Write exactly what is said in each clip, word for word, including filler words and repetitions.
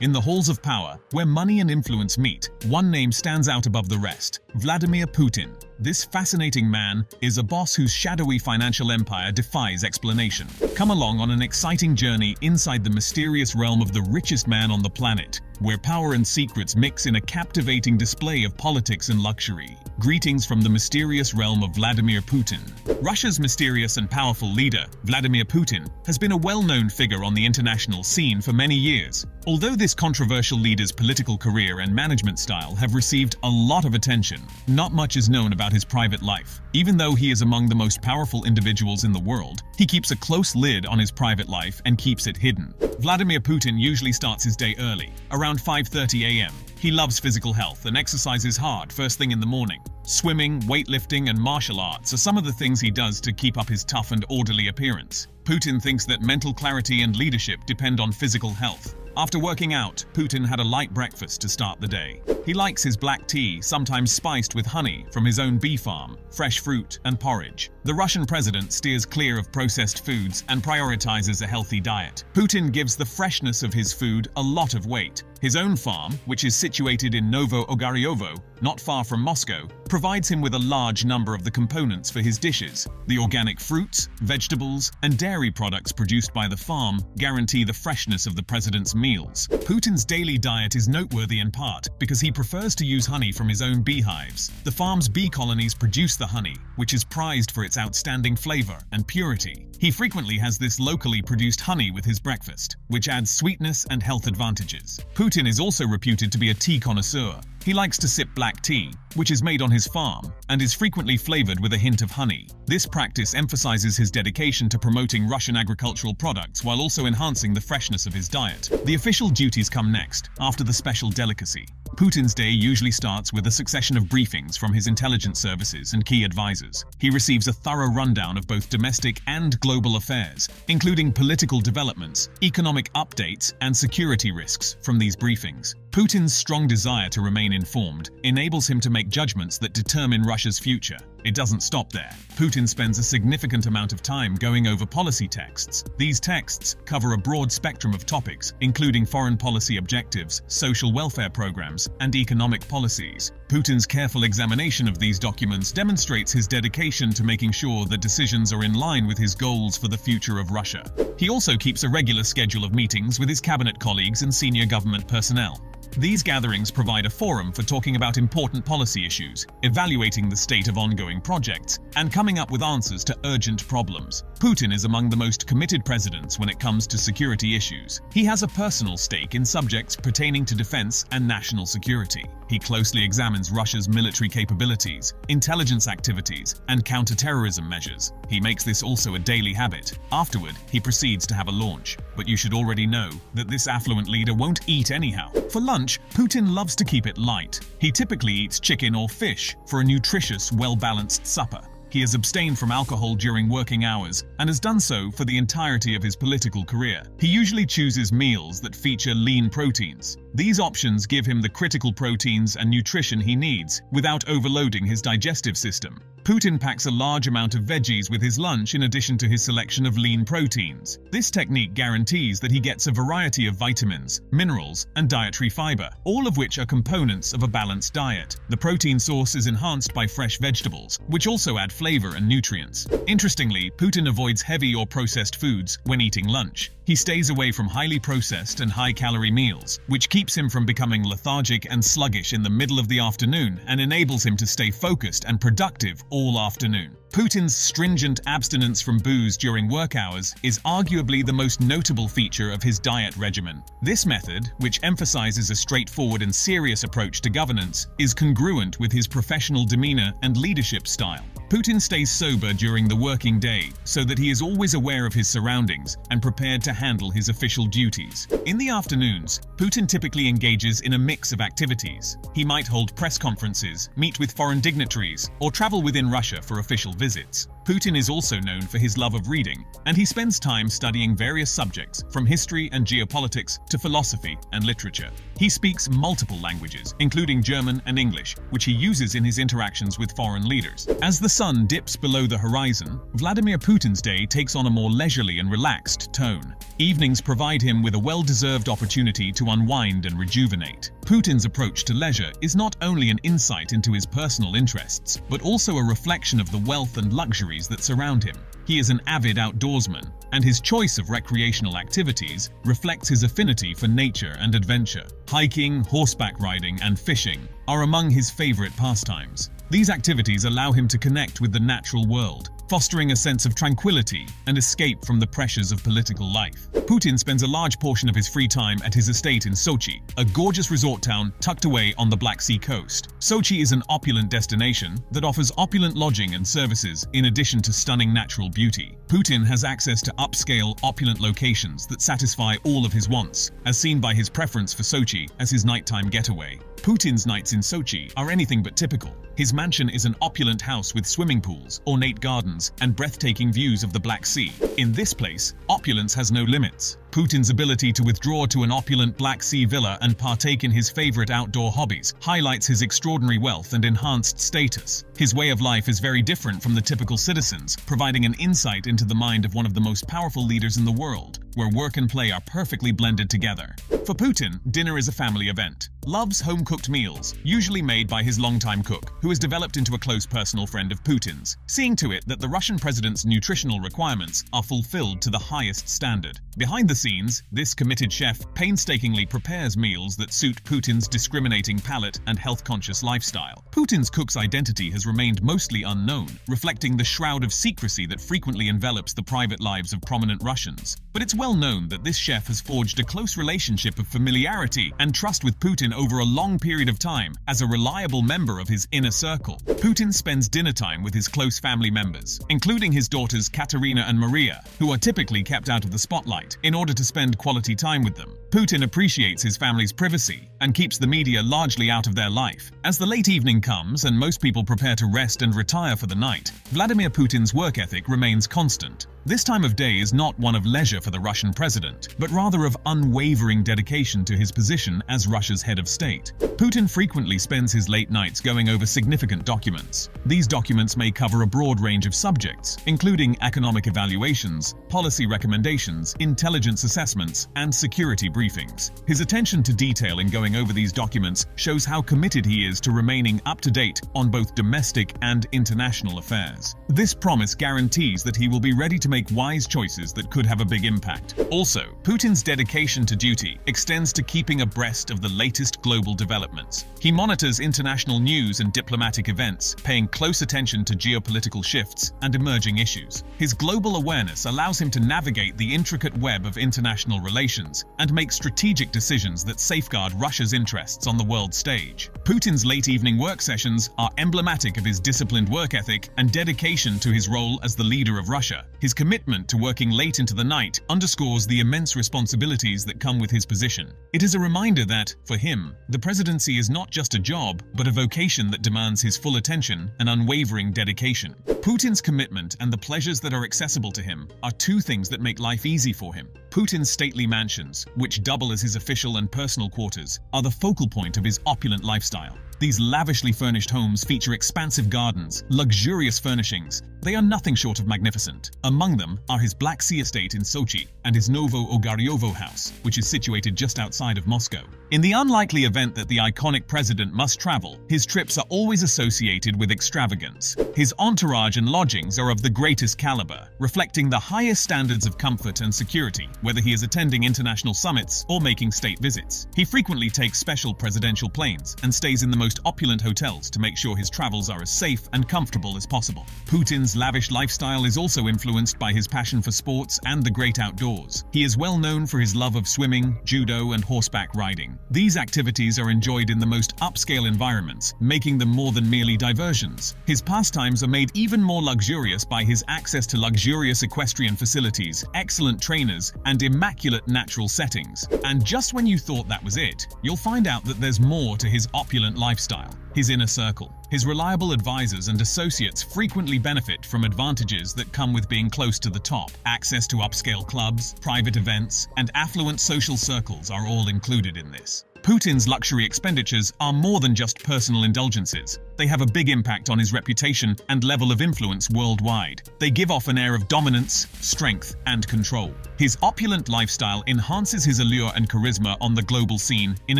In the halls of power, where money and influence meet, one name stands out above the rest: Vladimir Putin. This fascinating man is a boss whose shadowy financial empire defies explanation. Come along on an exciting journey inside the mysterious realm of the richest man on the planet, where power and secrets mix in a captivating display of politics and luxury. Greetings from the mysterious realm of Vladimir Putin. Russia's mysterious and powerful leader, Vladimir Putin, has been a well-known figure on the international scene for many years. Although this controversial leader's political career and management style have received a lot of attention, not much is known about his private life. Even though he is among the most powerful individuals in the world, he keeps a close lid on his private life and keeps it hidden. Vladimir Putin usually starts his day early, around five thirty a m He loves physical health and exercises hard first thing in the morning. Swimming, weightlifting, and martial arts are some of the things he does to keep up his tough and orderly appearance. Putin thinks that mental clarity and leadership depend on physical health. After working out, Putin had a light breakfast to start the day. He likes his black tea, sometimes spiced with honey from his own bee farm, fresh fruit, and porridge. The Russian president steers clear of processed foods and prioritizes a healthy diet. Putin gives the freshness of his food a lot of weight. His own farm, which is situated in Novo Ogaryovo, not far from Moscow, provides him with a large number of the components for his dishes. The organic fruits, vegetables, and dairy products produced by the farm guarantee the freshness of the president's meals. Putin's daily diet is noteworthy in part because he prefers to use honey from his own beehives. The farm's bee colonies produce the honey, which is prized for its outstanding flavor and purity. He frequently has this locally produced honey with his breakfast, which adds sweetness and health advantages. Putin is also reputed to be a tea connoisseur. He likes to sip black tea, which is made on his farm, and is frequently flavored with a hint of honey. This practice emphasizes his dedication to promoting Russian agricultural products while also enhancing the freshness of his diet. The official duties come next, after the special delicacy. Putin's day usually starts with a succession of briefings from his intelligence services and key advisors. He receives a thorough rundown of both domestic and global affairs, including political developments, economic updates, and security risks from these briefings. Putin's strong desire to remain informed enables him to make judgments that determine Russia's future. It doesn't stop there. Putin spends a significant amount of time going over policy texts. These texts cover a broad spectrum of topics, including foreign policy objectives, social welfare programs, and economic policies. Putin's careful examination of these documents demonstrates his dedication to making sure that decisions are in line with his goals for the future of Russia. He also keeps a regular schedule of meetings with his cabinet colleagues and senior government personnel. These gatherings provide a forum for talking about important policy issues, evaluating the state of ongoing projects, and coming up with answers to urgent problems. Putin is among the most committed presidents when it comes to security issues. He has a personal stake in subjects pertaining to defense and national security. He closely examines Russia's military capabilities, intelligence activities, and counter-terrorism measures. He makes this also a daily habit. Afterward, he proceeds to have a lunch. But you should already know that this affluent leader won't eat anyhow. For lunch, Putin loves to keep it light. He typically eats chicken or fish for a nutritious, well-balanced supper. He has abstained from alcohol during working hours and has done so for the entirety of his political career. He usually chooses meals that feature lean proteins. These options give him the critical proteins and nutrition he needs without overloading his digestive system. Putin packs a large amount of veggies with his lunch in addition to his selection of lean proteins. This technique guarantees that he gets a variety of vitamins, minerals, and dietary fiber, all of which are components of a balanced diet. The protein source is enhanced by fresh vegetables, which also add flavor and nutrients. Interestingly, Putin avoids heavy or processed foods when eating lunch. He stays away from highly processed and high-calorie meals, which keeps him from becoming lethargic and sluggish in the middle of the afternoon and enables him to stay focused and productive all afternoon. Putin's stringent abstinence from booze during work hours is arguably the most notable feature of his diet regimen. This method, which emphasizes a straightforward and serious approach to governance, is congruent with his professional demeanor and leadership style. Putin stays sober during the working day so that he is always aware of his surroundings and prepared to handle his official duties. In the afternoons, Putin typically engages in a mix of activities. He might hold press conferences, meet with foreign dignitaries, or travel within Russia for official visits. Putin is also known for his love of reading, and he spends time studying various subjects, from history and geopolitics to philosophy and literature. He speaks multiple languages, including German and English, which he uses in his interactions with foreign leaders. As the sun dips below the horizon, Vladimir Putin's day takes on a more leisurely and relaxed tone. Evenings provide him with a well-deserved opportunity to unwind and rejuvenate. Putin's approach to leisure is not only an insight into his personal interests, but also a reflection of the wealth and luxuries that surround him. He is an avid outdoorsman, and his choice of recreational activities reflects his affinity for nature and adventure. Hiking, horseback riding, and fishing are among his favorite pastimes. These activities allow him to connect with the natural world, fostering a sense of tranquility and escape from the pressures of political life. Putin spends a large portion of his free time at his estate in Sochi, a gorgeous resort town tucked away on the Black Sea coast. Sochi is an opulent destination that offers opulent lodging and services in addition to stunning natural beauty. Putin has access to upscale, opulent locations that satisfy all of his wants, as seen by his preference for Sochi as his nighttime getaway. Putin's nights in Sochi are anything but typical. His mansion is an opulent house with swimming pools, ornate gardens, and breathtaking views of the Black Sea. In this place, opulence has no limits. Putin's ability to withdraw to an opulent Black Sea villa and partake in his favorite outdoor hobbies highlights his extraordinary wealth and enhanced status. His way of life is very different from the typical citizens, providing an insight into the mind of one of the most powerful leaders in the world, where work and play are perfectly blended together. For Putin, dinner is a family event. Loves home-cooked meals, usually made by his longtime cook, who has developed into a close personal friend of Putin's, seeing to it that the Russian president's nutritional requirements are fulfilled to the highest standard. Behind the scenes, this committed chef painstakingly prepares meals that suit Putin's discriminating palate and health-conscious lifestyle. Putin's cook's identity has remained mostly unknown, reflecting the shroud of secrecy that frequently envelops the private lives of prominent Russians. But it's well known that this chef has forged a close relationship of familiarity and trust with Putin over a long period of time as a reliable member of his inner circle. Putin spends dinner time with his close family members, including his daughters Katerina and Maria, who are typically kept out of the spotlight in order to spend quality time with them. Putin appreciates his family's privacy and keeps the media largely out of their life. As the late evening comes and most people prepare to rest and retire for the night, Vladimir Putin's work ethic remains constant. This time of day is not one of leisure for the Russian president, but rather of unwavering dedication to his position as Russia's head of state. Putin frequently spends his late nights going over significant documents. These documents may cover a broad range of subjects, including economic evaluations, policy recommendations, intelligence assessments, and security briefings. His attention to detail in going over these documents shows how committed he is to remaining up to date on both domestic and international affairs. This promise guarantees that he will be ready to make Make wise choices that could have a big impact. Also, Putin's dedication to duty extends to keeping abreast of the latest global developments. He monitors international news and diplomatic events, paying close attention to geopolitical shifts and emerging issues. His global awareness allows him to navigate the intricate web of international relations and make strategic decisions that safeguard Russia's interests on the world stage. Putin's late evening work sessions are emblematic of his disciplined work ethic and dedication to his role as the leader of Russia. His commitment to working late into the night underscores the immense responsibilities that come with his position. It is a reminder that, for him, the presidency is not just a job, but a vocation that demands his full attention and unwavering dedication. Putin's commitment and the pleasures that are accessible to him are two things that make life easy for him. Putin's stately mansions, which double as his official and personal quarters, are the focal point of his opulent lifestyle. These lavishly furnished homes feature expansive gardens, luxurious furnishings. They are nothing short of magnificent. Among them are his Black Sea estate in Sochi and his Novo Ogaryovo house, which is situated just outside of Moscow. In the unlikely event that the iconic president must travel, his trips are always associated with extravagance. His entourage and lodgings are of the greatest caliber, reflecting the highest standards of comfort and security, whether he is attending international summits or making state visits. He frequently takes special presidential planes and stays in the most most opulent hotels to make sure his travels are as safe and comfortable as possible. Putin's lavish lifestyle is also influenced by his passion for sports and the great outdoors. He is well known for his love of swimming, judo, and horseback riding. These activities are enjoyed in the most upscale environments, making them more than merely diversions. His pastimes are made even more luxurious by his access to luxurious equestrian facilities, excellent trainers, and immaculate natural settings. And just when you thought that was it, you'll find out that there's more to his opulent lifestyle. lifestyle, his inner circle, his reliable advisors and associates frequently benefit from advantages that come with being close to the top. Access to upscale clubs, private events, and affluent social circles are all included in this. Putin's luxury expenditures are more than just personal indulgences. They have a big impact on his reputation and level of influence worldwide. They give off an air of dominance, strength, and control. His opulent lifestyle enhances his allure and charisma on the global scene, in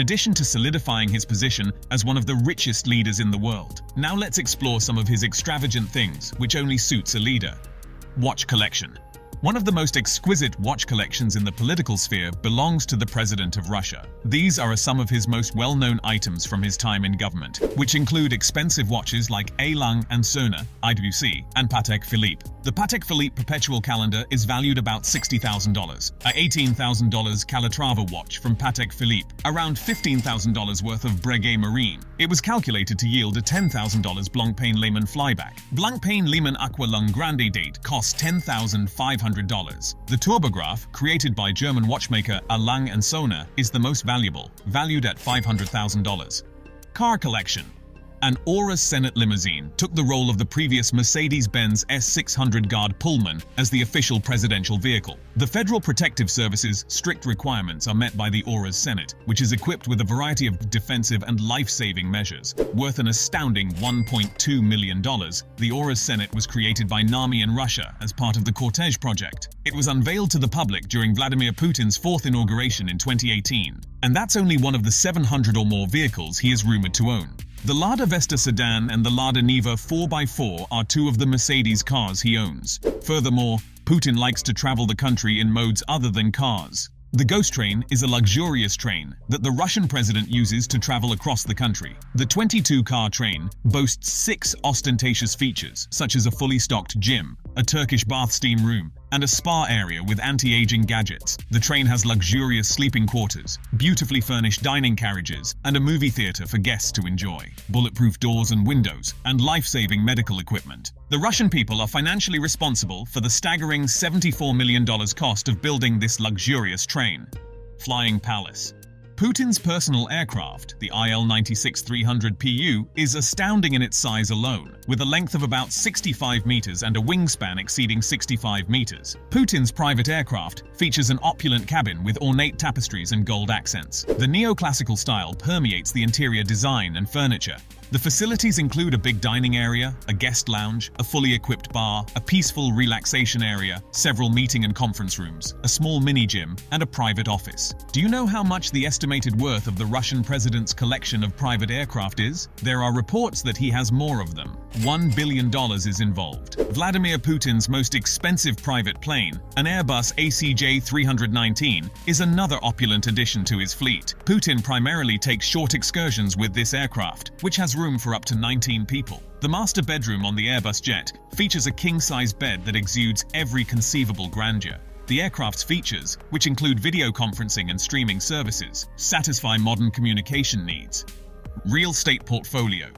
addition to solidifying his position as one of the richest leaders in the world. Now let's explore some of his extravagant things, which only suits a leader. Watch collection. One of the most exquisite watch collections in the political sphere belongs to the President of Russia. These are some of his most well-known items from his time in government, which include expensive watches like A Lang and Sona, I W C, and Patek Philippe. The Patek Philippe perpetual calendar is valued about sixty thousand dollars, a eighteen thousand dollar Calatrava watch from Patek Philippe, around fifteen thousand dollars worth of Breguet Marine. It was calculated to yield a ten thousand dollar Blancpain Lehman flyback. Blancpain Lehman Aqua Lung Grande date costs ten thousand five hundred dollars. The Turbograph, created by German watchmaker A Lang and Sona, is the most valuable, valued at five hundred thousand dollars. Car collection. An Aura Senate limousine took the role of the previous Mercedes-Benz S six hundred Guard Pullman as the official presidential vehicle. The Federal Protective Service's strict requirements are met by the Aura Senate, which is equipped with a variety of defensive and life-saving measures. Worth an astounding one point two million dollars, the Aura Senate was created by NAMI in Russia as part of the Cortege project. It was unveiled to the public during Vladimir Putin's fourth inauguration in twenty eighteen, and that's only one of the seven hundred or more vehicles he is rumored to own. The Lada Vesta sedan and the Lada Niva four by four are two of the Mercedes cars he owns. Furthermore, Putin likes to travel the country in modes other than cars. The Ghost Train is a luxurious train that the Russian president uses to travel across the country. The twenty-two car train boasts six ostentatious features, such as a fully stocked gym, a Turkish bath steam room, and a spa area with anti-aging gadgets. The train has luxurious sleeping quarters, beautifully furnished dining carriages, and a movie theater for guests to enjoy, bulletproof doors and windows, and life-saving medical equipment. The Russian people are financially responsible for the staggering seventy-four million dollars cost of building this luxurious train. Flying Palace. Putin's personal aircraft, the I L ninety-six three hundred P U, is astounding in its size alone, with a length of about sixty-five meters and a wingspan exceeding sixty-five meters. Putin's private aircraft features an opulent cabin with ornate tapestries and gold accents. The neoclassical style permeates the interior design and furniture. The facilities include a big dining area, a guest lounge, a fully equipped bar, a peaceful relaxation area, several meeting and conference rooms, a small mini gym, and a private office. Do you know how much the estimated worth of the Russian president's collection of private aircraft is? There are reports that he has more of them. One billion dollars is involved. Vladimir Putin's most expensive private plane, an Airbus A C J three nineteen, is another opulent addition to his fleet. Putin primarily takes short excursions with this aircraft, which has room for up to nineteen people. The master bedroom on the Airbus jet features a king-size bed that exudes every conceivable grandeur. The aircraft's features, which include video conferencing and streaming services, satisfy modern communication needs. Real estate portfolio.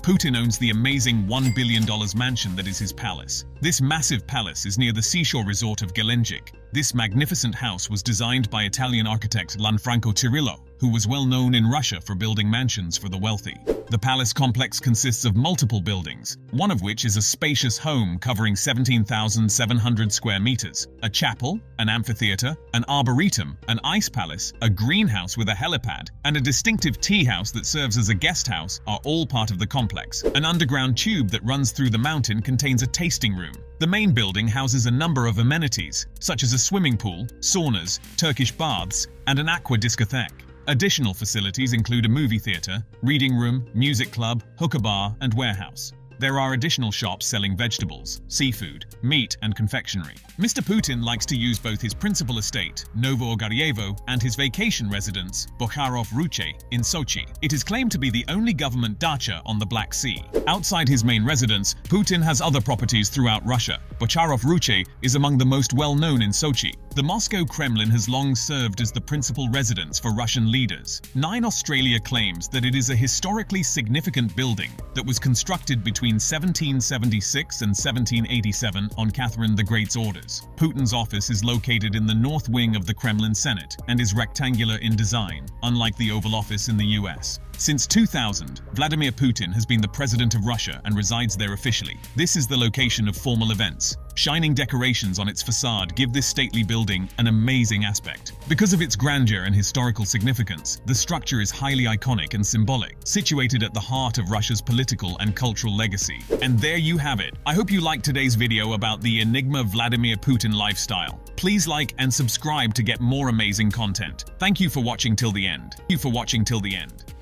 Putin owns the amazing one billion dollar mansion that is his palace. This massive palace is near the seashore resort of Gelendzhik. This magnificent house was designed by Italian architect Lanfranco Tirillo, who was well known in Russia for building mansions for the wealthy. The palace complex consists of multiple buildings, one of which is a spacious home covering seventeen thousand seven hundred square meters, a chapel, an amphitheater, an arboretum, an ice palace, a greenhouse with a helipad, and a distinctive tea house that serves as a guest house are all part of the complex. An underground tube that runs through the mountain contains a tasting room. The main building houses a number of amenities, such as a swimming pool, saunas, Turkish baths, and an aqua discotheque. Additional facilities include a movie theater, reading room, music club, hookah bar, and warehouse. There are additional shops selling vegetables, seafood, meat, and confectionery. Mister Putin likes to use both his principal estate, Novo Ogaryovo, and his vacation residence, Bocharov Ruchey, in Sochi. It is claimed to be the only government dacha on the Black Sea. Outside his main residence, Putin has other properties throughout Russia. Bocharov Ruchey is among the most well-known in Sochi. The Moscow Kremlin has long served as the principal residence for Russian leaders. Nine Australia claims that it is a historically significant building that was constructed between Between seventeen seventy-six and seventeen eighty-seven on Catherine the Great's orders. Putin's office is located in the north wing of the Kremlin Senate and is rectangular in design, unlike the Oval Office in the U S. Since two thousand, Vladimir Putin has been the president of Russia and resides there officially. This is the location of formal events. Shining decorations on its facade give this stately building an amazing aspect. Because of its grandeur and historical significance, the structure is highly iconic and symbolic, situated at the heart of Russia's political and cultural legacy. And there you have it. I hope you liked today's video about the Enigma Vladimir Putin lifestyle. Please like and subscribe to get more amazing content. Thank you for watching till the end. Thank you for watching till the end.